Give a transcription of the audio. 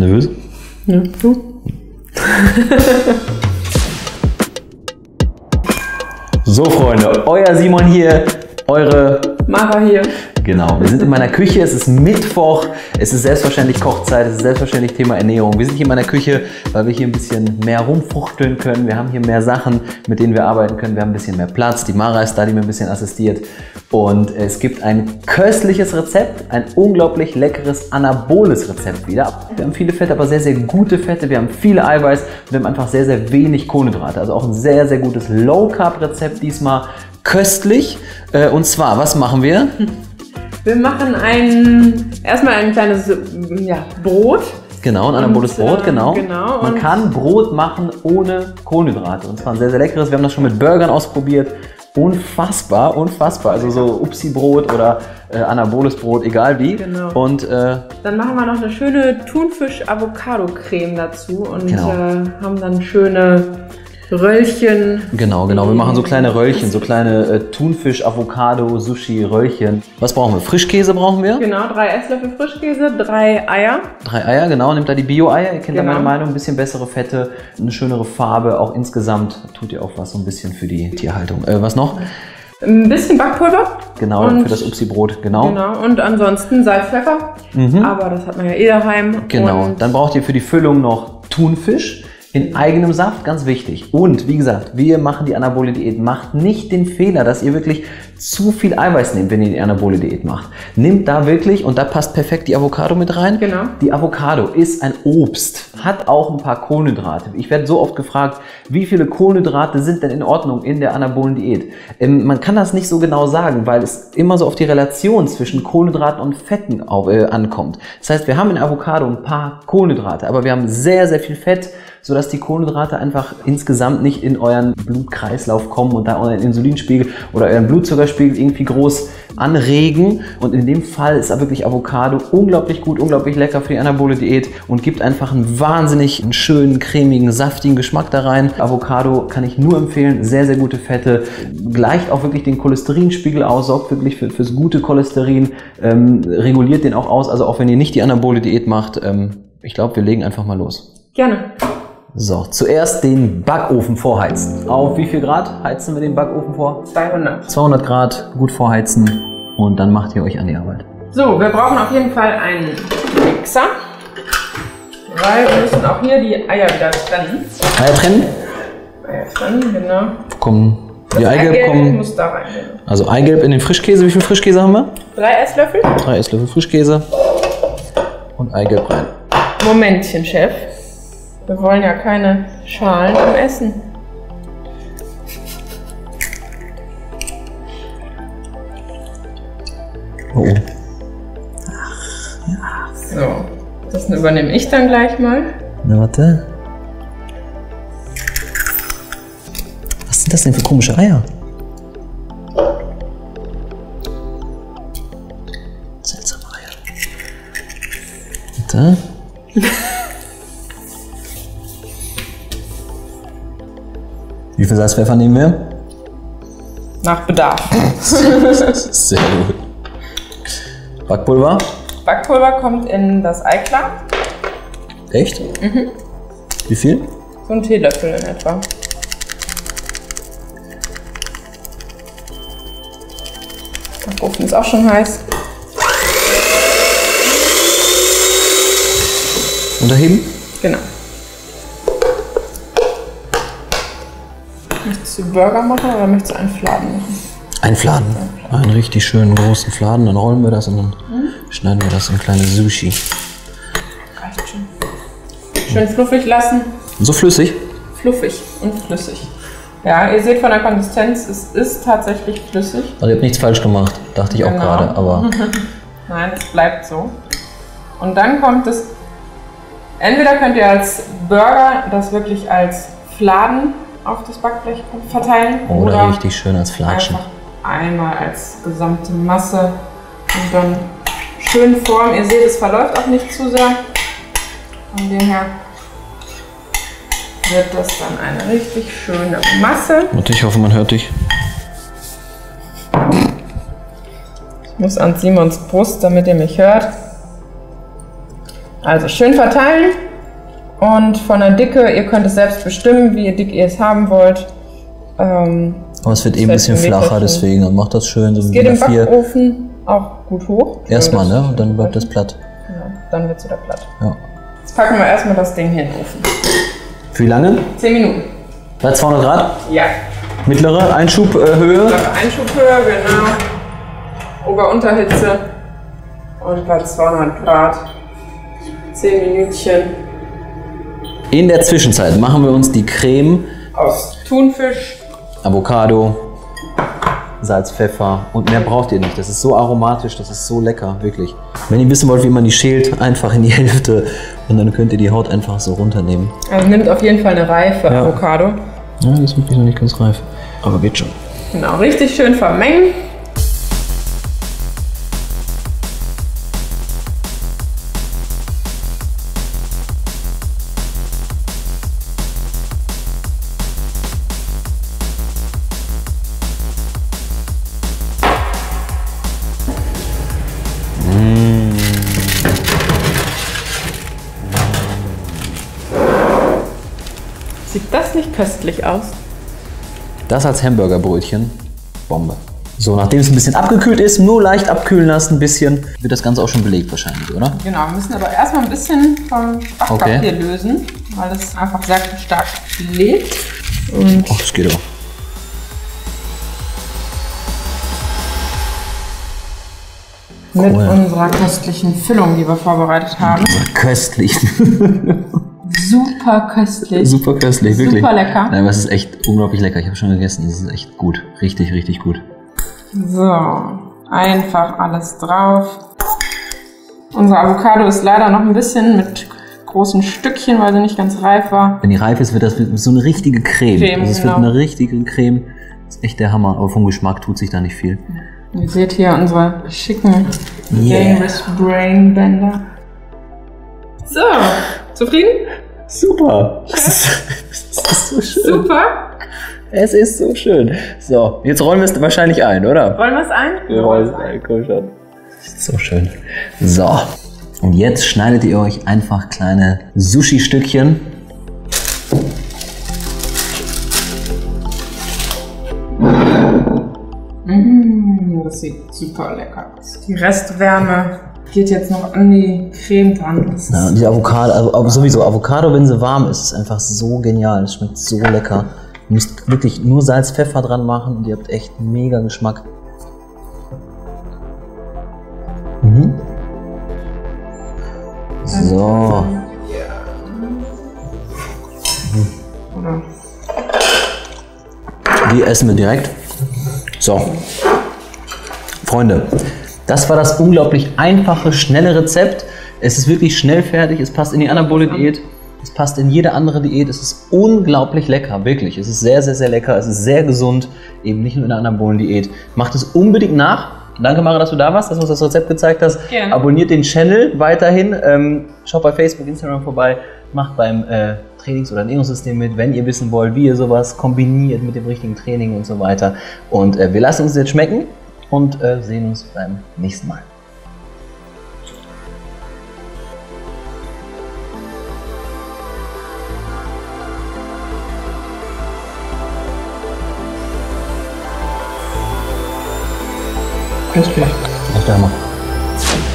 du nervös? Ja, du? So, Freunde, euer Simon hier, eure Mara hier. Genau, wir sind in meiner Küche, es ist Mittwoch, es ist selbstverständlich Kochzeit, es ist selbstverständlich Thema Ernährung. Wir sind hier in meiner Küche, weil wir hier ein bisschen mehr rumfuchteln können, wir haben hier mehr Sachen, mit denen wir arbeiten können, wir haben ein bisschen mehr Platz, die Mara ist da, die mir ein bisschen assistiert und es gibt ein köstliches Rezept, ein unglaublich leckeres anaboles Rezept wieder. Wir haben viele Fette, aber sehr, sehr gute Fette, wir haben viele Eiweiß und wir haben einfach sehr, sehr wenig Kohlenhydrate, also auch ein sehr, sehr gutes Low-Carb-Rezept diesmal, köstlich. Und zwar, was machen wir? Wir machen erstmal ein kleines Brot. Genau, ein anaboles Brot, genau. Man kann Brot machen ohne Kohlenhydrate. Und zwar ein sehr, sehr leckeres. Wir haben das schon mit Burgern ausprobiert. Unfassbar, unfassbar. Also so Upsi-Brot oder anaboles Brot, egal wie. Genau. Und dann machen wir noch eine schöne Thunfisch-Avocado-Creme dazu und haben dann schöne Röllchen. Genau. Wir machen so kleine Röllchen, so kleine Thunfisch, Avocado, Sushi, Röllchen. Was brauchen wir? Frischkäse brauchen wir. Genau, 3 Esslöffel Frischkäse, 3 Eier. 3 Eier, genau. Nehmt da die Bio-Eier. Ihr kennt da meine Meinung, ein bisschen bessere Fette, eine schönere Farbe. Auch insgesamt tut ihr auch was so ein bisschen für die Tierhaltung. Was noch? Ein bisschen Backpulver. Genau, und für das Upsi-Brot, genau. Und ansonsten Salz, Pfeffer. Aber das hat man ja eh daheim. Genau. Und dann braucht ihr für die Füllung noch Thunfisch. In eigenem Saft, ganz wichtig. Und wie gesagt, wir machen die anabole Diät. Macht nicht den Fehler, dass ihr wirklich zu viel Eiweiß nehmt, wenn ihr die anabole Diät macht. Nehmt da wirklich, und da passt perfekt die Avocado mit rein. Genau. Die Avocado ist ein Obst, hat auch ein paar Kohlenhydrate. Ich werde so oft gefragt, wie viele Kohlenhydrate sind denn in Ordnung in der anabolen Diät? Man kann das nicht so genau sagen, weil es immer so auf die Relation zwischen Kohlenhydraten und Fetten ankommt. Das heißt, wir haben in Avocado ein paar Kohlenhydrate, aber wir haben sehr, sehr viel Fett, sodass die Kohlenhydrate einfach insgesamt nicht in euren Blutkreislauf kommen und da euren Insulinspiegel oder euren Blutzuckerspiegel irgendwie groß anregen. Und in dem Fall ist wirklich Avocado unglaublich gut, unglaublich lecker für die anabole Diät und gibt einfach einen wahnsinnig schönen, cremigen, saftigen Geschmack da rein. Avocado kann ich nur empfehlen, sehr, sehr gute Fette, gleicht auch wirklich den Cholesterinspiegel aus, sorgt wirklich fürs gute Cholesterin, reguliert den auch aus. Also auch wenn ihr nicht die anabole Diät macht, ich glaube, wir legen einfach mal los. Gerne. So, zuerst den Backofen vorheizen. Auf wie viel Grad heizen wir den Backofen vor? 200. 200 Grad, gut vorheizen und dann macht ihr euch an die Arbeit. So, wir brauchen auf jeden Fall einen Mixer, weil wir müssen auch hier die Eier wieder trennen. Eier trennen? Eier trennen, genau. Die Eigelb muss da rein. Also Eigelb in den Frischkäse. Wie viel Frischkäse haben wir? 3 Esslöffel. 3 Esslöffel Frischkäse und Eigelb rein. Momentchen, Chef. Wir wollen ja keine Schalen im Essen. Oh. Ach, so, das übernehme ich dann gleich mal. Na warte. Was sind das denn für komische Eier? Seltsame Eier. Warte. Wie viel Salzpfeffer nehmen wir? Nach Bedarf. Sehr gut. Backpulver? Backpulver kommt in das Eiklar. Echt? Mhm. Wie viel? So ein Teelöffel in etwa. Der Ofen ist auch schon heiß. Unterheben? Genau. Möchtest du Burger machen oder möchtest du einen Fladen machen? Einen Fladen. Einen richtig schönen großen Fladen. Dann rollen wir das und dann schneiden wir das in kleine Sushi. Reicht schon. Schön fluffig lassen. So flüssig? Fluffig und flüssig. Ja, ihr seht von der Konsistenz, es ist tatsächlich flüssig. Also ihr habt nichts falsch gemacht, dachte ich auch gerade. Aber nein, es bleibt so. Und dann kommt es, entweder könnt ihr als Burger das wirklich als Fladen auf das Backblech verteilen oder richtig schön als Flatschen. Einmal als gesamte Masse und dann schön formen. Ihr seht, es verläuft auch nicht zu sehr. Von dem her wird das dann eine richtig schöne Masse. Und ich hoffe, man hört dich. Ich muss an Simons Brust, damit ihr mich hört. Also schön verteilen und von der Dicke, ihr könnt es selbst bestimmen, wie dick ihr es haben wollt. Aber es wird eben ein bisschen flacher, deswegen, dann macht das schön. Es geht im Backofen auch gut hoch. Erstmal, ne? Und dann bleibt das platt. Genau, dann wird es wieder platt. Ja. Jetzt packen wir erstmal das Ding hier in den Ofen. Für wie lange? 10 Minuten. Bei 200 Grad? Ja. Mittlere Einschubhöhe? Mittlere Einschubhöhe, genau. Ober-Unterhitze. Und bei 200 Grad 10 Minütchen. In der Zwischenzeit machen wir uns die Creme aus Thunfisch, Avocado, Salz, Pfeffer und mehr braucht ihr nicht. Das ist so aromatisch, das ist so lecker, wirklich. Wenn ihr wissen wollt, wie man die schält, einfach in die Hälfte und dann könnt ihr die Haut einfach so runternehmen. Also nimmt auf jeden Fall eine reife Avocado. Ja, das ist wirklich noch nicht ganz reif, aber geht schon. Genau, richtig schön vermengen. Sieht das nicht köstlich aus? Das als Hamburgerbrötchen, Bombe. So, nachdem es ein bisschen abgekühlt ist, nur leicht abkühlen lassen, ein bisschen, wird das Ganze auch schon belegt wahrscheinlich, oder? Genau, wir müssen aber erstmal ein bisschen vom Backpapier lösen, weil es einfach sehr stark klebt. Ach, das geht auch. Mit unserer köstlichen Füllung, die wir vorbereitet haben. Köstlich. Super köstlich. Super köstlich, wirklich. Super lecker. Nein, aber es ist echt unglaublich lecker. Ich habe schon gegessen. Es ist echt gut. Richtig, richtig gut. So, einfach alles drauf. Unser Avocado ist leider noch ein bisschen mit großen Stückchen, weil sie nicht ganz reif war. Wenn die reif ist, wird das so eine richtige Creme. Also es wird eine richtige Creme. Das ist echt der Hammer. Aber vom Geschmack tut sich da nicht viel. Ihr seht hier unsere schicken Dangerous Brain Bänder. So, zufrieden? Super! Es ist so schön. Super! Es ist so schön. So, jetzt rollen wir es wahrscheinlich ein, oder? Rollen wir es ein? Wir rollen es ein, komm schon. So schön. So, und jetzt schneidet ihr euch einfach kleine Sushi-Stückchen. Das sieht super lecker aus. Die Restwärme geht jetzt noch an die Creme dran. Ja, die Avocado, also sowieso. Avocado, wenn sie warm ist, ist einfach so genial. Es schmeckt so lecker. Ihr müsst wirklich nur Salz, Pfeffer dran machen und ihr habt echt mega Geschmack. Mhm. So. Mhm. Die essen wir direkt. So. Freunde, das war das unglaublich einfache, schnelle Rezept. Es ist wirklich schnell fertig, es passt in die Anabole-Diät, es passt in jede andere Diät. Es ist unglaublich lecker, wirklich. Es ist sehr, sehr, sehr lecker, es ist sehr gesund, eben nicht nur in der Anabolen-Diät. Macht es unbedingt nach. Danke, Mara, dass du da warst, dass du uns das Rezept gezeigt hast. Gerne. Abonniert den Channel weiterhin, schaut bei Facebook, Instagram vorbei, macht beim Trainings- oder Ernährungssystem mit, wenn ihr wissen wollt, wie ihr sowas kombiniert mit dem richtigen Training und so weiter. Und wir lassen uns jetzt schmecken. Und sehen uns beim nächsten Mal. Bis gleich. Bis gleich.